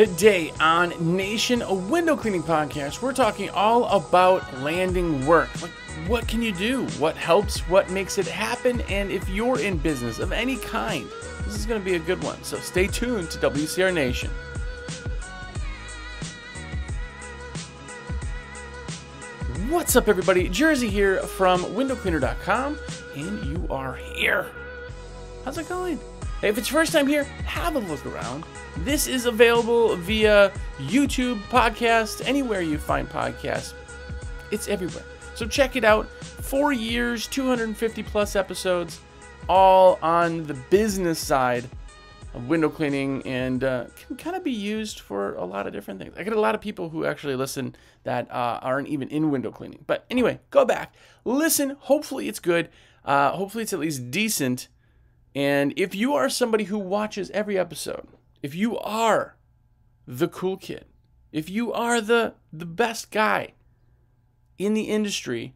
Today on Nation, a window cleaning podcast, we're talking all about landing work. Like, what can you do? What helps? What makes it happen? And if you're in business of any kind, this is going to be a good one. So stay tuned to WCR Nation. What's up, everybody? Jersey here from windowcleaner.com, and you are here. How's it going? Hey, if it's your first time here, have a look around. This is available via YouTube, podcast, anywhere you find podcasts. It's everywhere. So check it out. 4 years, 250 plus episodes, all on the business side of window cleaning, and can kind of be used for a lot of different things. I get a lot of people who actually listen that aren't even in window cleaning. But anyway, go back, listen. Hopefully it's good. Hopefully it's at least decent. And if you are somebody who watches every episode, if you are the cool kid, if you are the best guy in the industry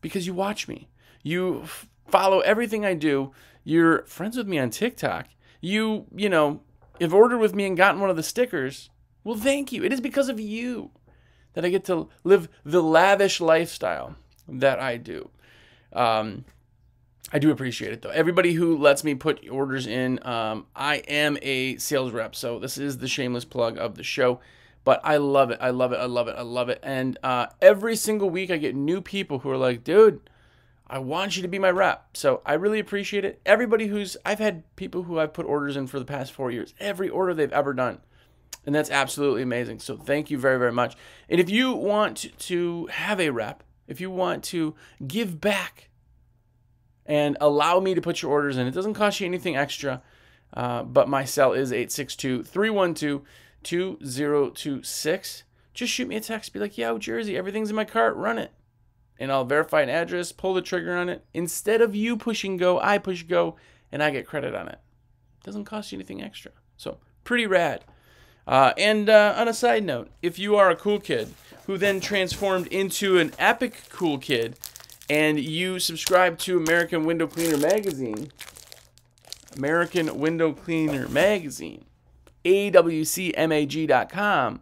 because you watch me, you follow everything I do, you're friends with me on TikTok, you know, have ordered with me and gotten one of the stickers, well, thank you. It is because of you that I get to live the lavish lifestyle that I do. I do appreciate it, though. Everybody who lets me put orders in, I am a sales rep, so this is the shameless plug of the show. But I love it. I love it. I love it. I love it. And every single week I get new people who are like, dude, I want you to be my rep. So I really appreciate it. Everybody who's, I've had people who I've put orders in for the past 4 years, every order they've ever done. And that's absolutely amazing. So thank you very, very much. And if you want to have a rep, if you want to give back and allow me to put your orders in, it doesn't cost you anything extra, but my cell is 862-312-2026. Just shoot me a text. Be like, yo, Jersey, everything's in my cart. Run it. And I'll verify an address, pull the trigger on it. Instead of you pushing go, I push go, and I get credit on it. Doesn't cost you anything extra. So pretty rad. And on a side note, if you are a cool kid who then transformed into an epic cool kid, and you subscribe to American Window Cleaner Magazine, American Window Cleaner Magazine, awcmag.com,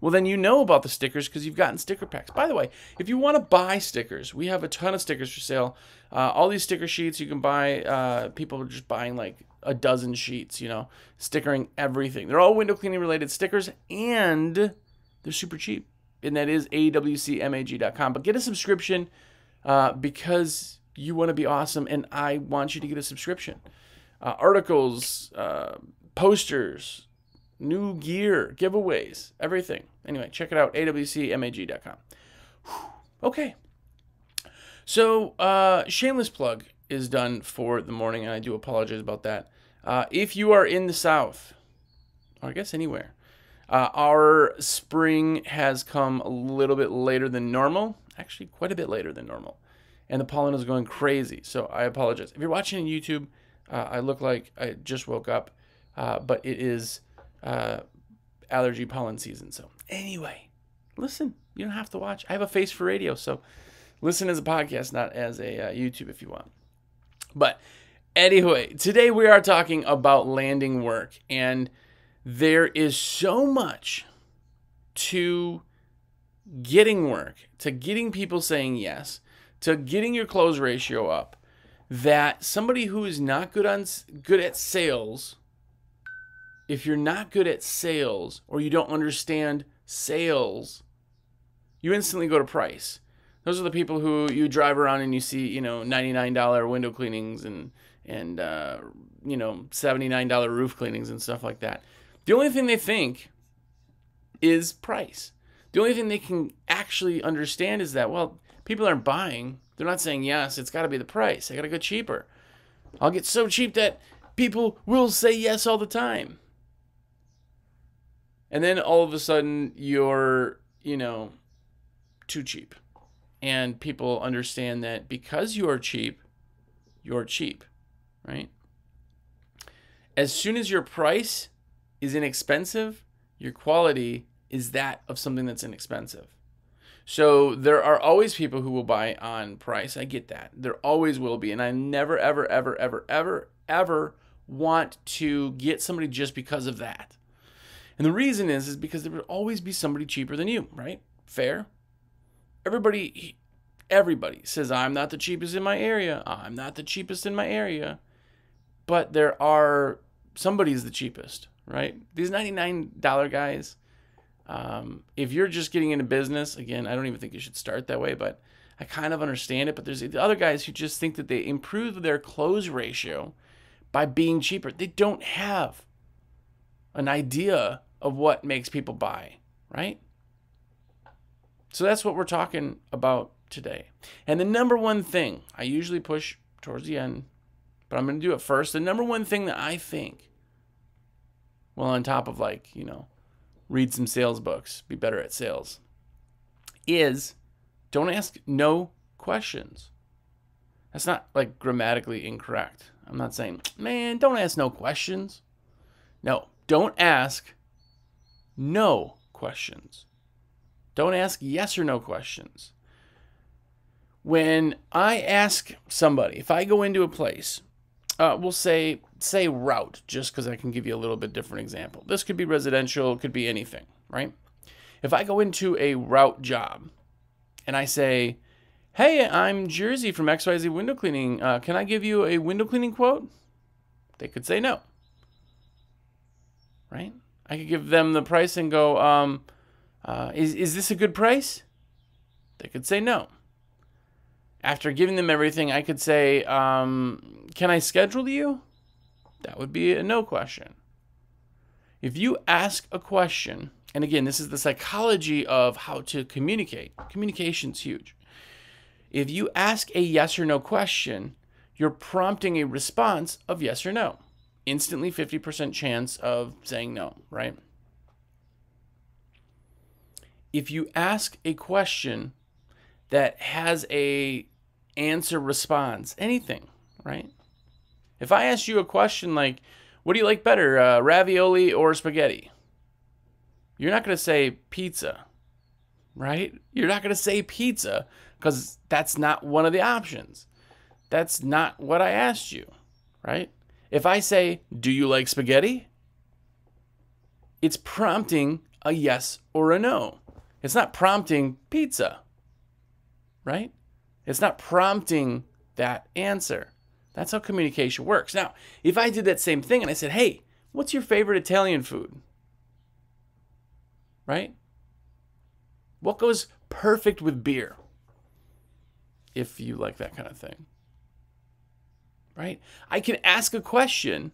well, then you know about the stickers because you've gotten sticker packs. By the way, if you want to buy stickers, we have a ton of stickers for sale. All these sticker sheets you can buy. People are just buying like a dozen sheets, you know, stickering everything. They're all window cleaning related stickers, and they're super cheap. And that is awcmag.com. But get a subscription. Because you want to be awesome, and I want you to get a subscription. Articles, posters, new gear, giveaways, everything. Anyway, check it out, awcmag.com. Whew. Okay. So, shameless plug is done for the morning, and I do apologize about that. If you are in the South, or I guess anywhere, our spring has come a little bit later than normal. Actually, quite a bit later than normal, and the pollen is going crazy. So I apologize if you're watching on YouTube. I look like I just woke up, but it is allergy pollen season. So anyway, listen. You don't have to watch. I have a face for radio, so listen as a podcast, not as a YouTube, if you want. But anyway, today we are talking about landing work, and there is so much to getting work, to getting people saying yes, to getting your close ratio up, that somebody who is not good at sales, if you're not good at sales or you don't understand sales, you instantly go to price. Those are the people who you drive around and you see, you know, $99 window cleanings and you know, $79 roof cleanings and stuff like that. The only thing they think is price. The only thing they can actually understand is that, well, people aren't buying. They're not saying yes. It's got to be the price. I got to go cheaper. I'll get so cheap that people will say yes all the time. And then all of a sudden you're, you know, too cheap. And people understand that because you're cheap, right? As soon as your price is inexpensive, your quality is that of something that's inexpensive. So there are always people who will buy on price. I get that. There always will be. And I never, ever, ever, ever, ever, ever want to get somebody just because of that. And the reason is because there would always be somebody cheaper than you, right? Fair. Everybody says, I'm not the cheapest in my area. I'm not the cheapest in my area. But there are, somebody's the cheapest, right? These $99 guys, if you're just getting into business, again, I don't even think you should start that way, but I kind of understand it. But there's the other guys who just think that they improve their close ratio by being cheaper. They don't have an idea of what makes people buy, right? So that's what we're talking about today. And the number one thing, I usually push towards the end, but I'm going to do it first. The number one thing that I think, well, on top of, like, you know, read some sales books, be better at sales, is don't ask no questions. That's not, like, grammatically incorrect. I'm not saying, man, don't ask no questions. No, don't ask no questions. Don't ask yes or no questions. When I ask somebody, if I go into a place, we'll say route, just because I can give you a little bit different example. This could be residential, it could be anything, right? If I go into a route job and I say, hey, I'm Jersey from XYZ Window Cleaning. Can I give you a window cleaning quote? They could say no, right? I could give them the price and go, is this a good price? They could say no. After giving them everything, I could say, can I schedule you? That would be a no question. If you ask a question, and again, this is the psychology of how to communicate. Communication's huge. If you ask a yes or no question, you're prompting a response of yes or no. Instantly 50% chance of saying no, right? If you ask a question that has a answer response, anything, right? If I asked you a question like, what do you like better, ravioli or spaghetti? You're not going to say pizza, right? You're not going to say pizza because that's not one of the options. That's not what I asked you, right? If I say, do you like spaghetti? It's prompting a yes or a no. It's not prompting pizza, right? It's not prompting that answer. That's how communication works. Now, if I did that same thing and I said, hey, what's your favorite Italian food? Right? What goes perfect with beer? If you like that kind of thing, right? I can ask a question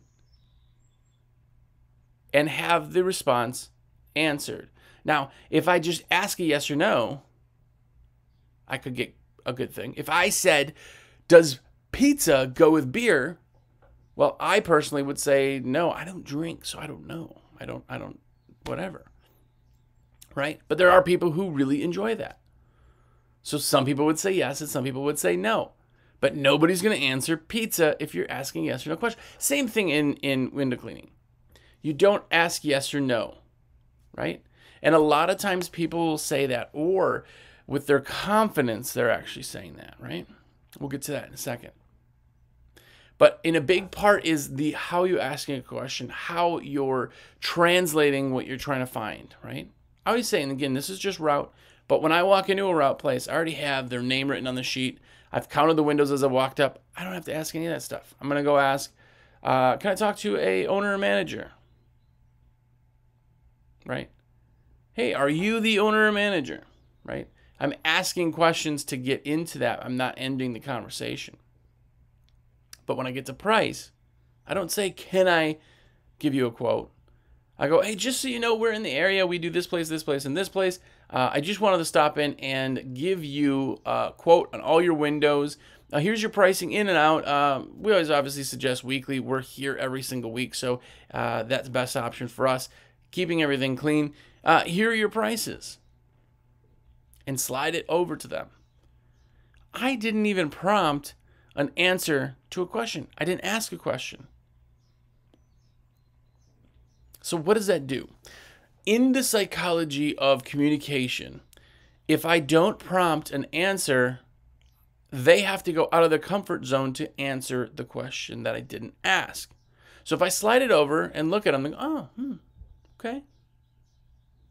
and have the response answered. Now, if I just ask a yes or no, I could get a good thing. If I said, does pizza go with beer? Well, I personally would say, no, I don't drink, so I don't know. I don't, whatever, right? But there are people who really enjoy that. So some people would say yes and some people would say no, but nobody's going to answer pizza if you're asking yes or no question. Same thing in window cleaning. You don't ask yes or no, right? And a lot of times people will say that, or with their confidence, they're actually saying that, right? We'll get to that in a second. But in a big part is the how you're asking a question, how you're translating what you're trying to find, right? I always say, and again, this is just route, but when I walk into a route place, I already have their name written on the sheet. I've counted the windows as I walked up. I don't have to ask any of that stuff. I'm going to go ask, can I talk to a owner or manager? Right? Hey, are you the owner or manager? Right? I'm asking questions to get into that. I'm not ending the conversation. But when I get to price, I don't say, can I give you a quote? I go, hey, just so you know, we're in the area. We do this place, and this place. I just wanted to stop in and give you a quote on all your windows. Here's your pricing in and out. We always obviously suggest weekly. We're here every single week, so that's the best option for us. Keeping everything clean. Here are your prices. And slide it over to them. I didn't even prompt an answer to a question. I didn't ask a question. So what does that do? In the psychology of communication, if I don't prompt an answer, they have to go out of their comfort zone to answer the question that I didn't ask. So if I slide it over and look at them, like, oh, okay,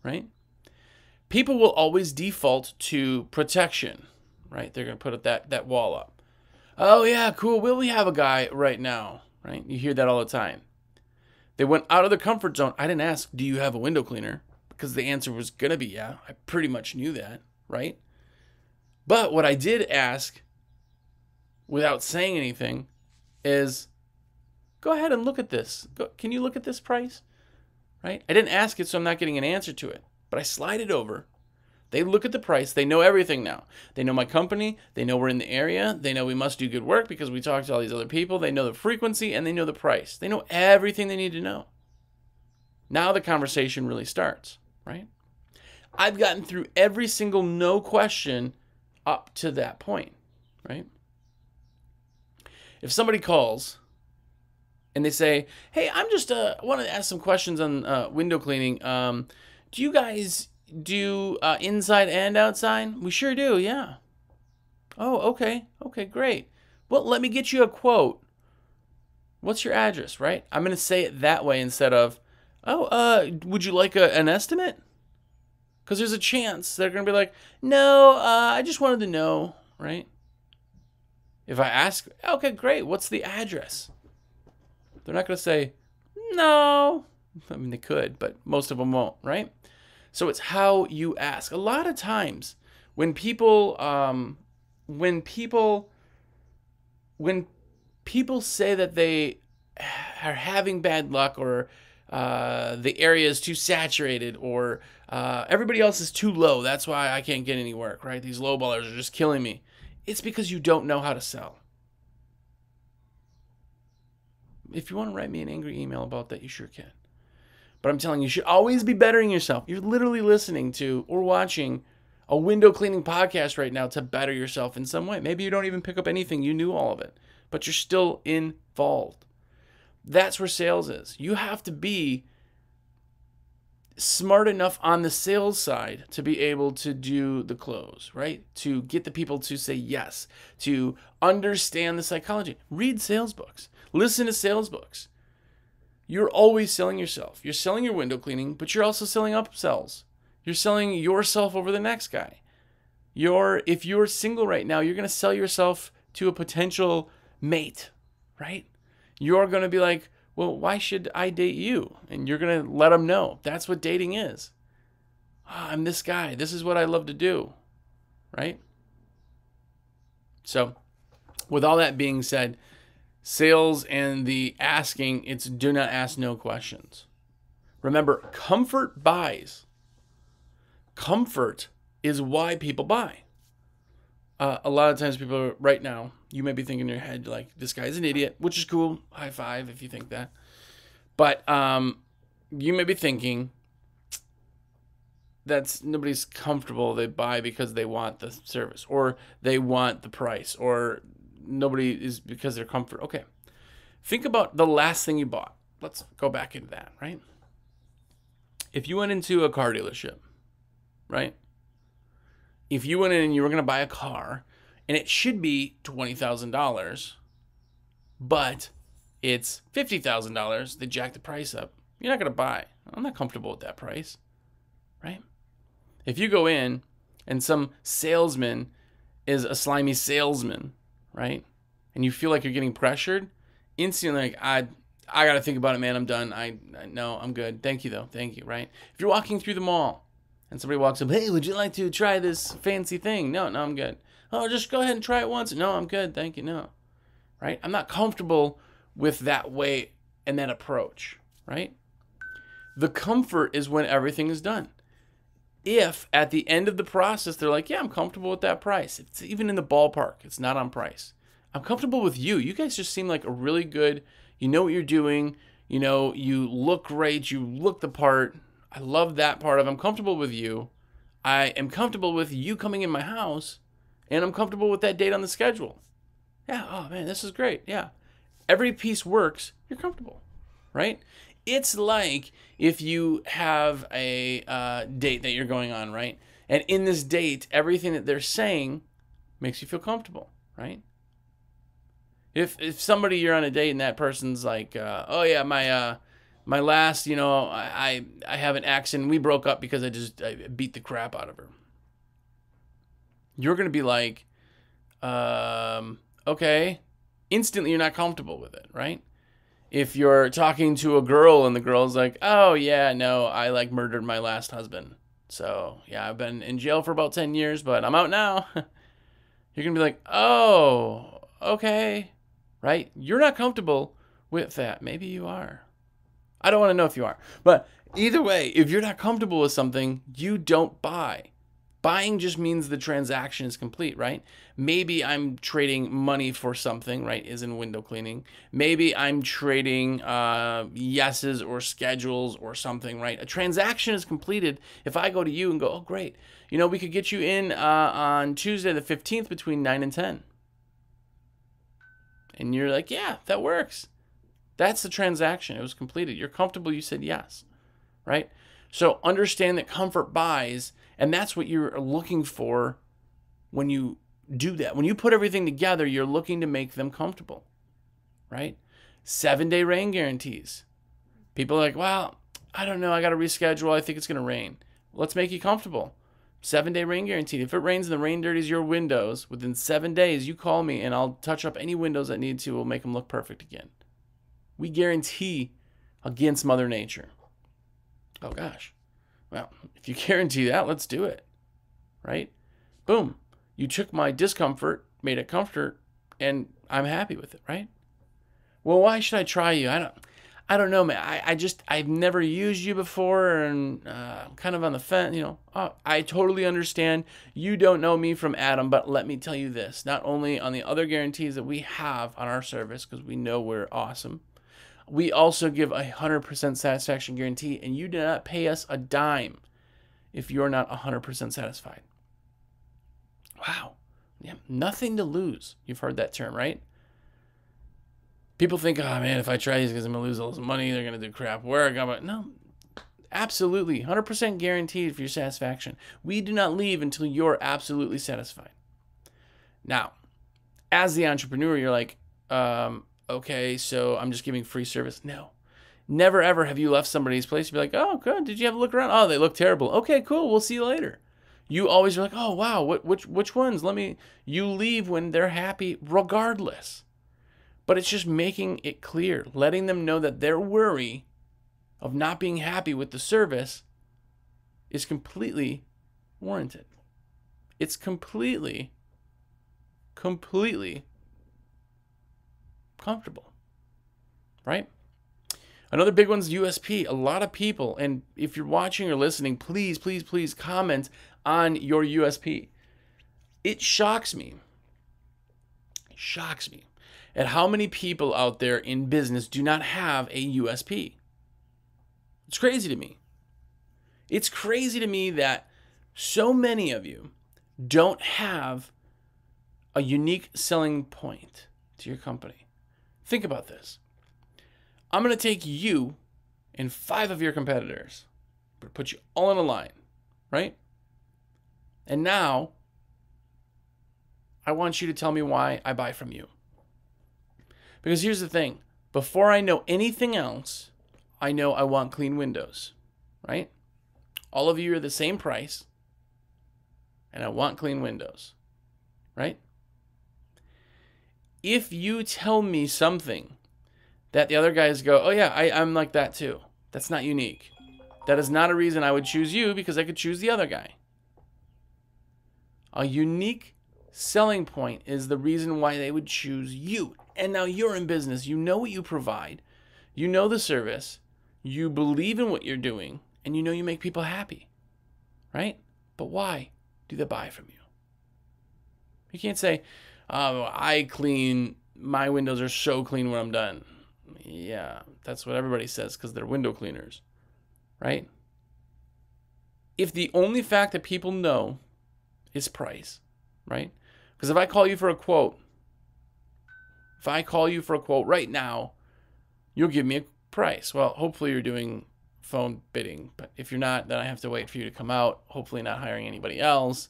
right? People will always default to protection, right? They're going to put that wall up. Oh, yeah, cool. Will we have a guy right now, right? You hear that all the time. They went out of their comfort zone. I didn't ask, do you have a window cleaner? Because the answer was going to be, yeah, I pretty much knew that, right? But what I did ask, without saying anything, is go ahead and look at this. Can you look at this price? Right? I didn't ask it, so I'm not getting an answer to it. But I slide it over. They look at the price. They know everything now. They know my company. They know we're in the area. They know we must do good work because we talked to all these other people. They know the frequency, and they know the price. They know everything they need to know. Now the conversation really starts, right? I've gotten through every single no question up to that point, right? If somebody calls and they say, hey, I'm just want to ask some questions on window cleaning. Do you guys do inside and outside? We sure do, yeah. Oh, okay. Okay, great. Well, let me get you a quote. What's your address, right? I'm going to say it that way instead of, oh, would you like an estimate? Because there's a chance they're going to be like, no, I just wanted to know, right? If I ask, okay, great, what's the address? They're not going to say, no. I mean, they could, but most of them won't, right? So it's how you ask. A lot of times when people say that they are having bad luck or the area is too saturated or everybody else is too low, that's why I can't get any work, right? These lowballers are just killing me. It's because you don't know how to sell. If you want to write me an angry email about that, you sure can. But I'm telling you, you should always be bettering yourself. You're literally listening to or watching a window cleaning podcast right now to better yourself in some way. Maybe you don't even pick up anything. You knew all of it, but you're still involved. That's where sales is. You have to be smart enough on the sales side to be able to do the close, right? To get the people to say yes, to understand the psychology. Read sales books. Listen to sales books. You're always selling yourself. You're selling your window cleaning, but you're also selling upsells. You're selling yourself over the next guy. If you're single right now, you're going to sell yourself to a potential mate, right? You're going to be like, well, why should I date you? And you're going to let them know. That's what dating is. Oh, I'm this guy. This is what I love to do, right? So with all that being said, sales and the asking, it's do not ask no questions. Remember, comfort buys. Comfort is why people buy. A lot of times people are, right now, you may be thinking in your head, like, this guy's an idiot, which is cool. High five if you think that. But you may be thinking that's nobody's comfortable. They buy because they want the service or they want the price or nobody is because they're comfort. Okay. Think about the last thing you bought. Let's go back into that, right? If you went into a car dealership, right? If you went in and you were going to buy a car and it should be $20,000, but it's $50,000, they jack the price up. You're not going to buy. I'm not comfortable with that price, right? If you go in and some salesman is a slimy salesman, right? And you feel like you're getting pressured, instantly like, I got to think about it, man. I'm done. I know I'm good. Thank you though. Thank you. Right? If you're walking through the mall and somebody walks up, hey, would you like to try this fancy thing? No, I'm good. Oh, just go ahead and try it once. No, I'm good. Thank you. No. Right? I'm not comfortable with that way and that approach, right? The comfort is when everything is done. If at the end of the process, they're like, yeah, I'm comfortable with that price. It's even in the ballpark. It's not on price. I'm comfortable with you. You guys just seem like a really good, you know what you're doing. You know, you look great. You look the part. I love that part of I'm comfortable with you. I am comfortable with you coming in my house and I'm comfortable with that date on the schedule. Yeah. Oh man, this is great. Yeah. Every piece works. You're comfortable, right? It's like if you have a date that you're going on, right? And in this date, everything that they're saying makes you feel comfortable, right? If somebody you're on a date and that person's like, oh yeah, my my last, you know, I have an ex and we broke up because I beat the crap out of her. You're going to be like, okay. Instantly, you're not comfortable with it, right? If you're talking to a girl and the girl's like, oh, yeah, no, I like murdered my last husband. So, yeah, I've been in jail for about 10 years, but I'm out now. You're going to be like, oh, okay, right? You're not comfortable with that. Maybe you are. I don't want to know if you are. But either way, if you're not comfortable with something, you don't buy. Buying just means the transaction is complete, right? Maybe I'm trading money for something, right, is in window cleaning. Maybe I'm trading yeses or schedules or something, right? A transaction is completed if I go to you and go, oh, great. You know, we could get you in on Tuesday the 15th between 9 and 10. And you're like, yeah, that works. That's the transaction. It was completed. You're comfortable. You said yes, right? So understand that comfort buys, and that's what you're looking for when you do that. When you put everything together, you're looking to make them comfortable, right? 7-day rain guarantees. People are like, well, I don't know. I got to reschedule. I think it's going to rain. Let's make you comfortable. 7-day rain guarantee. If it rains and the rain dirties your windows, within 7 days, you call me and I'll touch up any windows that need to. We'll make them look perfect again. We guarantee against Mother Nature. Oh, gosh. Well, if you guarantee that, let's do it, right? Boom. You took my discomfort, made it comfort, and I'm happy with it, right? Well, why should I try you? I don't know, man. I've never used you before, and I'm kind of on the fence, you know. Oh, I totally understand. You don't know me from Adam, but let me tell you this. Not only on the other guarantees that we have on our service, because we know we're awesome, we also give a 100% satisfaction guarantee, and you do not pay us a dime if you're not 100% satisfied. Wow. Yeah, nothing to lose. You've heard that term, right? People think, oh, man, if I try these because I'm going to lose all this money, they're going to do crap work. No, absolutely. 100% guaranteed for your satisfaction. We do not leave until you're absolutely satisfied. Now, as the entrepreneur, you're like, okay, so I'm just giving free service. No. Never, ever have you left somebody's place to be like, oh, good. Did you have a look around? Oh, they look terrible. Okay, cool. We'll see you later. You always are like, oh, wow, which ones? You leave when they're happy regardless. But it's just making it clear, letting them know that their worry of not being happy with the service is completely warranted. It's completely comfortable, right? Another big one's USP. A lot of people, and if you're watching or listening, please, please, please comment on your USP. It shocks me. It shocks me at how many people out there in business do not have a USP. It's crazy to me. It's crazy to me that so many of you don't have a unique selling point to your company. Think about this. I'm going to take you and 5 of your competitors. I'm going to put you all in a line, right? And now I want you to tell me why I buy from you. Because here's the thing. Before I know anything else, I know I want clean windows, right? All of you are the same price, and I want clean windows, right? If you tell me something that the other guys go, oh, yeah, I'm like that too, that's not unique. That is not a reason I would choose you, because I could choose the other guy. A unique selling point is the reason why they would choose you. And now you're in business. You know what you provide. You know the service. You believe in what you're doing. And you know you make people happy, right? But why do they buy from you? You can't say, oh, I clean. My windows are so clean when I'm done. Yeah, that's what everybody says because they're window cleaners, right? If the only fact that people know is price, right? Because if I call you for a quote, if I call you for a quote right now, you'll give me a price. Well, hopefully you're doing phone bidding, but if you're not, then I have to wait for you to come out, hopefully not hiring anybody else.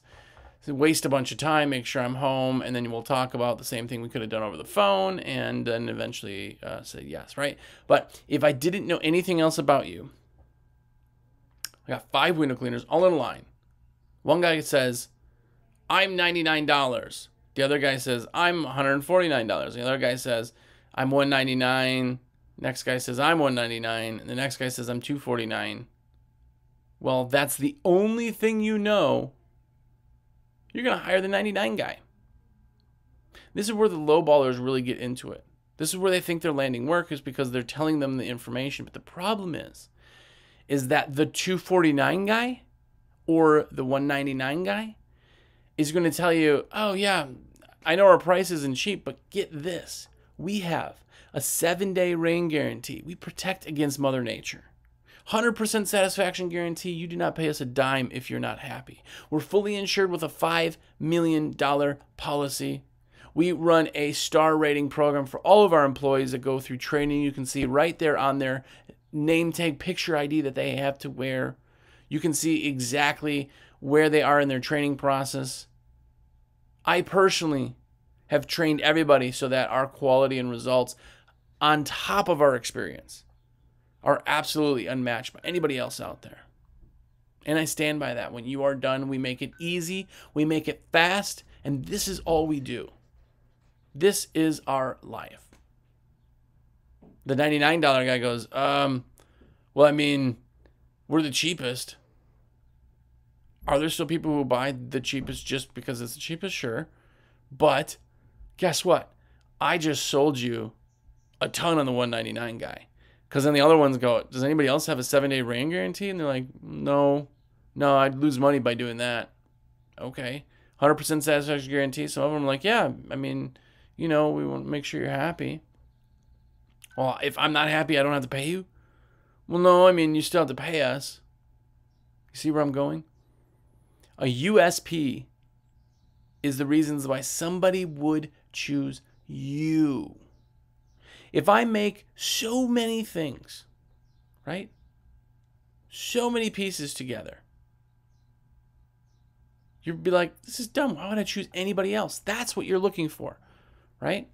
waste a bunch of time, make sure I'm home, and then we'll talk about the same thing we could have done over the phone, and then eventually say yes, right? But if I didn't know anything else about you, I got 5 window cleaners all in a line. One guy says, I'm $99. The other guy says, I'm $149. The other guy says, I'm $199. Next guy says, I'm $199. And the next guy says, I'm $249. Well, that's the only thing you know. You're going to hire the 99 guy. This is where the lowballers really get into it. This is where they think they're landing work, is because they're telling them the information. But the problem is that the 249 guy or the 199 guy is going to tell you, oh yeah, I know our price isn't cheap, but get this. We have a 7-day rain guarantee. We protect against Mother Nature. 100% satisfaction guarantee. You do not pay us a dime if you're not happy. We're fully insured with a $5 million policy. We run a star rating program for all of our employees that go through training. You can see right there on their name tag picture ID that they have to wear. You can see exactly where they are in their training process. I personally have trained everybody so that our quality and results on top of our experience are absolutely unmatched by anybody else out there. And I stand by that. When you are done, we make it easy, we make it fast, and this is all we do. This is our life. The $99 guy goes, well, I mean, we're the cheapest. Are there still people who buy the cheapest just because it's the cheapest? Sure. But guess what? I just sold you a ton on the $199 guy. Because then the other ones go, does anybody else have a 7-day rain guarantee? And they're like, no, I'd lose money by doing that. Okay. 100% satisfaction guarantee. Some of them are like, yeah, I mean, you know, we want to make sure you're happy. Well, if I'm not happy, I don't have to pay you? Well, no, I mean, you still have to pay us. You see where I'm going? A USP is the reasons why somebody would choose you. If I make so many things, right? So many pieces together. You'd be like, this is dumb. Why would I choose anybody else? That's what you're looking for, right?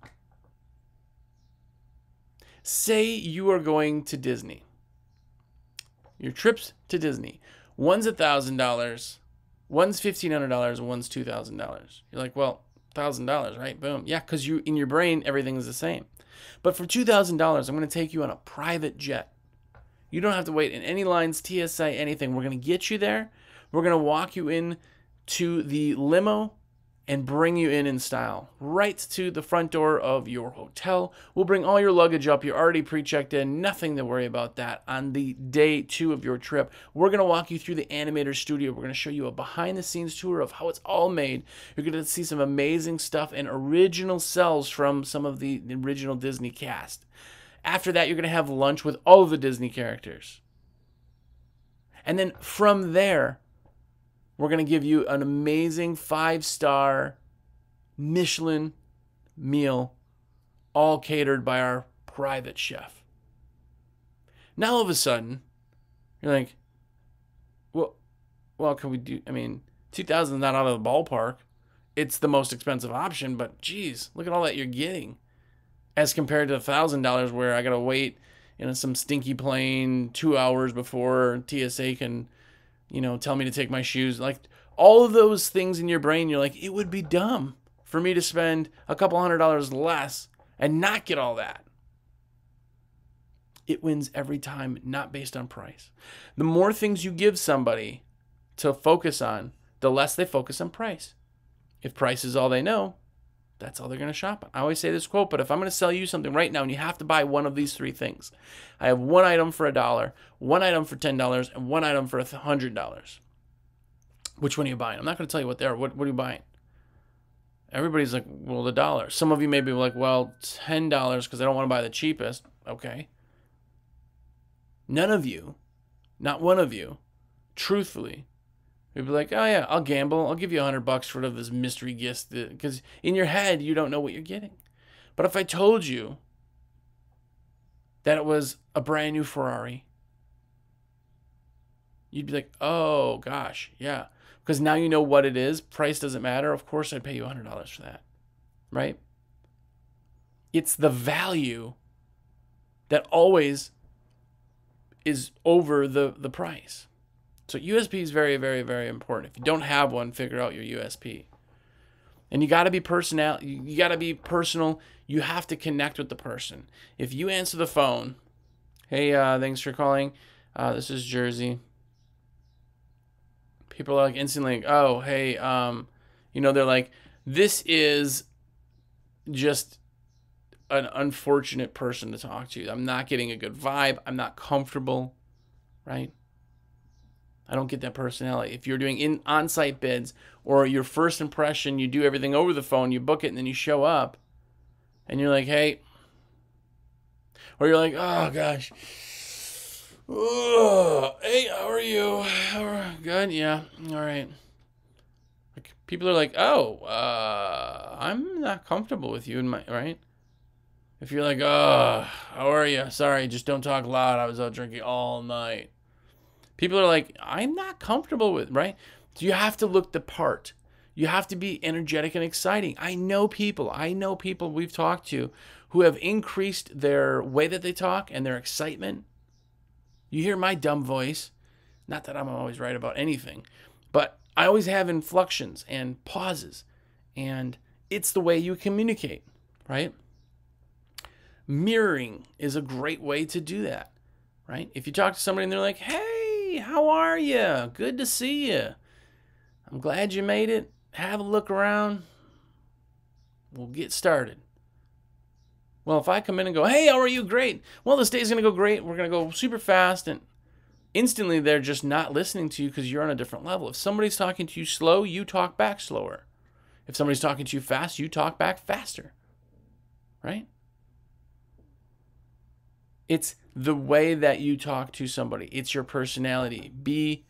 Say you are going to Disney. Your trips to Disney. One's $1,000, one's $1,500, one's $2,000. You're like, well, $1,000, right? Boom. Yeah, because you, in your brain, everything is the same. But for $2,000, I'm going to take you on a private jet. You don't have to wait in any lines, TSA, anything. We're going to get you there. We're going to walk you in to the limo and bring you in style, right to the front door of your hotel. We'll bring all your luggage up. You're already pre-checked in. Nothing to worry about that. On the day 2 of your trip, we're going to walk you through the animator studio. We're going to show you a behind-the-scenes tour of how it's all made. You're going to see some amazing stuff and original cells from some of the original Disney cast. After that, you're going to have lunch with all of the Disney characters. And then from there, we're going to give you an amazing 5-star Michelin meal, all catered by our private chef. Now, all of a sudden, you're like, well, can we do, I mean, $2,000 is not out of the ballpark. It's the most expensive option, but geez, look at all that you're getting as compared to $1,000 where I got to wait in some stinky plane 2 hours before TSA can, you know, tell me to take my shoes. Like, all of those things in your brain, you're like, it would be dumb for me to spend a couple $100 less and not get all that. It wins every time, not based on price. The more things you give somebody to focus on, the less they focus on price. If price is all they know, that's all they're going to shop on. I always say this quote, but if I'm going to sell you something right now and you have to buy one of these 3 things, I have one item for $1, one item for $10, and one item for $100. Which one are you buying? I'm not going to tell you what they are. What are you buying? Everybody's like, well, the $1. Some of you may be like, well, $10 because I don't want to buy the cheapest. Okay. None of you, not one of you, truthfully, you'd be like, oh yeah, I'll gamble. I'll give you $100 for this mystery gift, because in your head, you don't know what you're getting. But if I told you that it was a brand new Ferrari, You'd be like, oh gosh, yeah. Because now you know what it is. Price doesn't matter. Of course I'd pay you $100 for that, right? It's the value that always is over the price. So USP is very, very, very important. If you don't have one, figure out your USP. And you got to be personal. You got to be personal. You have to connect with the person. If you answer the phone, hey, thanks for calling. This is Jersey. People are like instantly, like, oh, hey, you know, they're like, this is just an unfortunate person to talk to. I'm not getting a good vibe. I'm not comfortable, right? I don't get that personality. If you're doing on-site bids or your first impression, you do everything over the phone, you book it, and then you show up and you're like, hey, or you're like, oh gosh. Oh, hey, how are you? Good, yeah, all right. Like, people are like, oh, I'm not comfortable with you, right? If you're like, oh, how are you? Sorry, just don't talk loud. I was out drinking all night. People are like, I'm not comfortable with, right? So you have to look the part. You have to be energetic and exciting. I know people we've talked to who have increased their way that they talk and their excitement. You hear my dumb voice. Not that I'm always right about anything, but I always have inflections and pauses, and it's the way you communicate, right? Mirroring is a great way to do that, right? If you talk to somebody and they're like, hey, how are you? Good to see you. I'm glad you made it. Have a look around. We'll get started. Well, if I come in and go, hey, how are you? Great. Well, this day's going to go great. We're going to go super fast. And instantly, they're just not listening to you because you're on a different level. If somebody's talking to you slow, you talk back slower. If somebody's talking to you fast, you talk back faster, right? It's the way that you talk to somebody. It's your personality. Be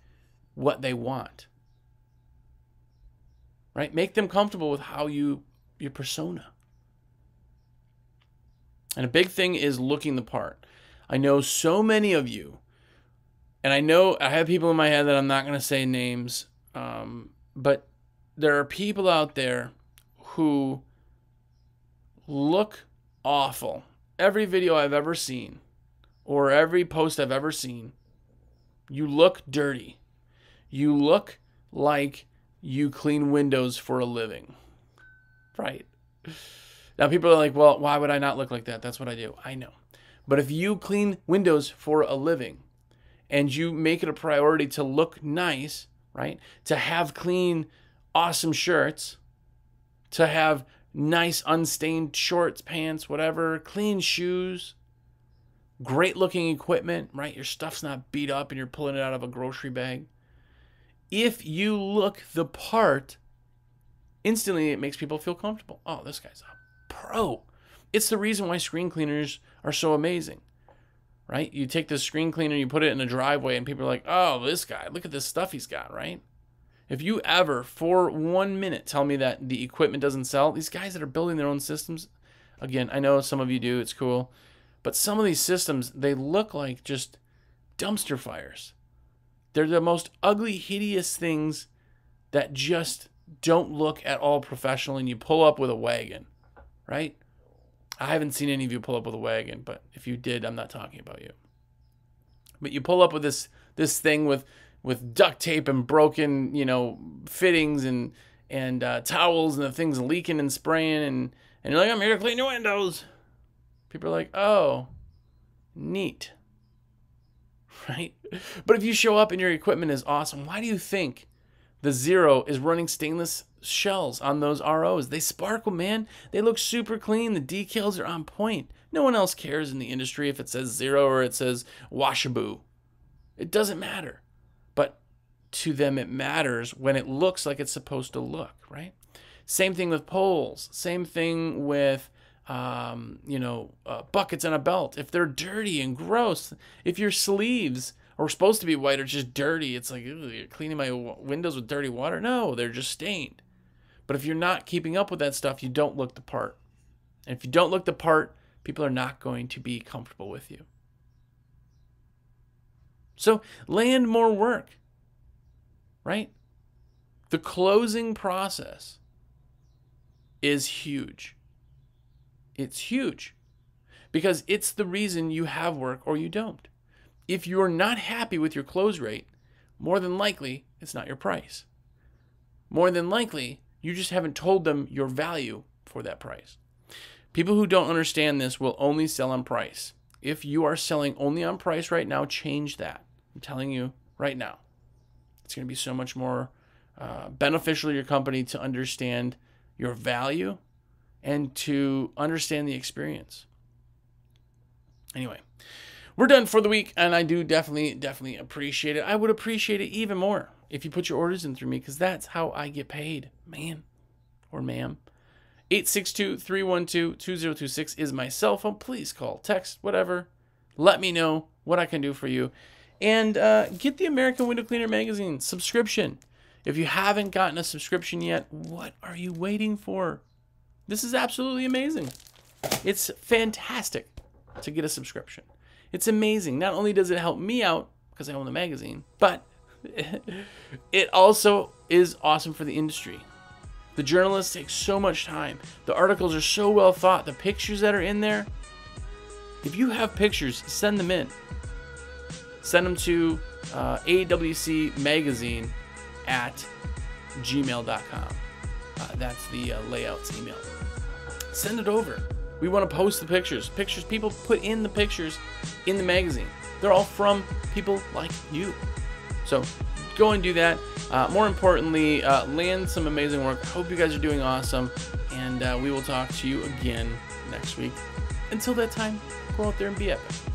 what they want, right? Make them comfortable with how your persona. And a big thing is looking the part. I know so many of you, and I know I have people in my head that I'm not going to say names, but there are people out there who look awful. Every video I've ever seen or every post I've ever seen, you look dirty. You look like you clean windows for a living, right? Now, people are like, well, why would I not look like that? That's what I do. I know. But if you clean windows for a living and you make it a priority to look nice, right? To have clean, awesome shirts, to have nice unstained shorts, pants, whatever, clean shoes, great looking equipment, right? Your stuff's not beat up and you're pulling it out of a grocery bag. If you look the part, instantly it makes people feel comfortable. Oh, this guy's up. Pro. It's the reason why screen cleaners are so amazing, right? You take this screen cleaner, you put it in a driveway, and people are like, oh, this guy, look at this stuff he's got, right? If you ever, for 1 minute, tell me that the equipment doesn't sell, these guys that are building their own systems, again, I know some of you do, it's cool, but some of these systems, they look like just dumpster fires. They're the most ugly, hideous things that just don't look at all professional, and you pull up with a wagon. Right? I haven't seen any of you pull up with a wagon, but if you did, I'm not talking about you. But you pull up with this thing with duct tape and broken, you know, fittings and towels and the things leaking and spraying, and you're like, I'm here to clean your windows. People are like, oh, neat. Right? But if you show up and your equipment is awesome, why do you think the Zero is running stainless shells on those ROs? They sparkle, man. They look super clean. The decals are on point. No one else cares in the industry if it says Zero or it says Washaboo. It doesn't matter. But to them, it matters when it looks like it's supposed to look, right? Same thing with poles. Same thing with, you know, buckets and a belt. If they're dirty and gross, if your sleeves or supposed to be white, or just dirty. It's like, ew, you're cleaning my windows with dirty water. No, they're just stained. But if you're not keeping up with that stuff, you don't look the part. And if you don't look the part, people are not going to be comfortable with you. So land more work, right? The closing process is huge. It's huge because it's the reason you have work or you don't. If you're not happy with your close rate, more than likely, it's not your price. More than likely, you just haven't told them your value for that price. People who don't understand this will only sell on price. If you are selling only on price right now, change that. I'm telling you right now. It's going to be so much more beneficial to your company to understand your value and to understand the experience. Anyway, we're done for the week, and I do definitely appreciate it. I would appreciate it even more if you put your orders in through me, because that's how I get paid, man or ma'am. 862-312-2026 is my cell phone. Please call, text, whatever. Let me know what I can do for you. And get the American Window Cleaner Magazine subscription. If you haven't gotten a subscription yet, what are you waiting for? This is absolutely amazing. It's fantastic to get a subscription. It's amazing. Not only does it help me out, because I own the magazine, but it also is awesome for the industry. The journalists take so much time. The articles are so well thought. The pictures that are in there, if you have pictures, send them in. Send them to awcmagazine@gmail.com. That's the layout's email. Send it over. We want to post the pictures. People put in the pictures in the magazine. They're all from people like you. So go and do that. More importantly, land some amazing work. Hope you guys are doing awesome, and we will talk to you again next week. Until that time, go out there and be epic.